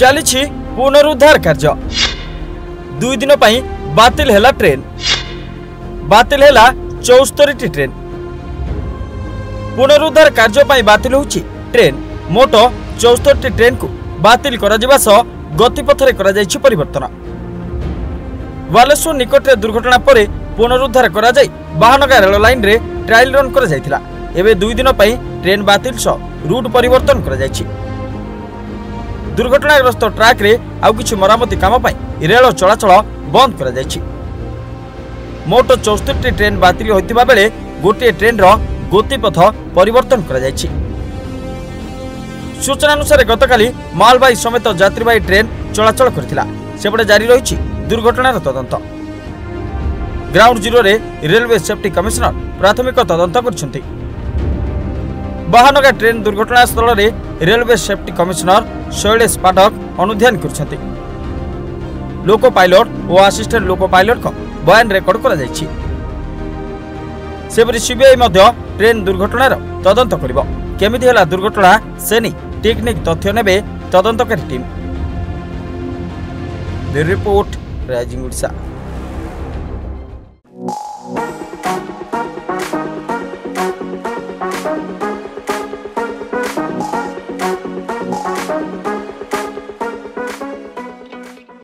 चली पुनरुद्धार कार्य। दुई दिन बातिल हैला ट्रेन, बातिल हैला 74 ट्रेन। पुनरुद्धार कार्य बातिल हो ट्रेन मोट 74 ट्रेन को बातिल गतिपथरे परिवर्तन। बालेश्वर निकट दुर्घटना पर पुनरुद्धार करा जाई बाहनगा रेल लाइन रे ट्रायल रन करा जाई थिला। एबे दुई दिन पई ट्रेन बातिल सो रूट परिवर्तन करा जाई छी। दुर्घटनाग्रस्त ट्रैक रे आउ किछु मरामती काम पई रेल चलाचल बंद करा जाई छी। मोट 74 ट्रेन बातिल होतिबा बेले गोटे ट्रेन रो गतिपथ परिवर्तन करा जाई छी। सूचना अनुसार गतकाली मालवाही समेत यात्रीवाही ट्रेन चलाचल करथिला। सेपटे जारी रही दुर्घटनार तदंत। ग्राउंड जीरो रे रेलवे सेफ्टी कमिशनर प्राथमिक तदंत करछन्ती। बाहनगा ट्रेन दुर्घटना स्थल रे railway safety commissioner Shailesh Pathak अनुध्यान करछन्ती। लोको पायलट और असिस्टेंट लोको पायलट को बयान रेकर्ड करा जायछि। सेपरि सीबीआई मध्य ट्रेन दुर्घटनार तदंत करिबो। केमिति हला दुर्घटना से नहीं टेक्निक तथ्य नेबे तदंतकारी टीम। रिपोर्ट राजिंग उड़ीसा।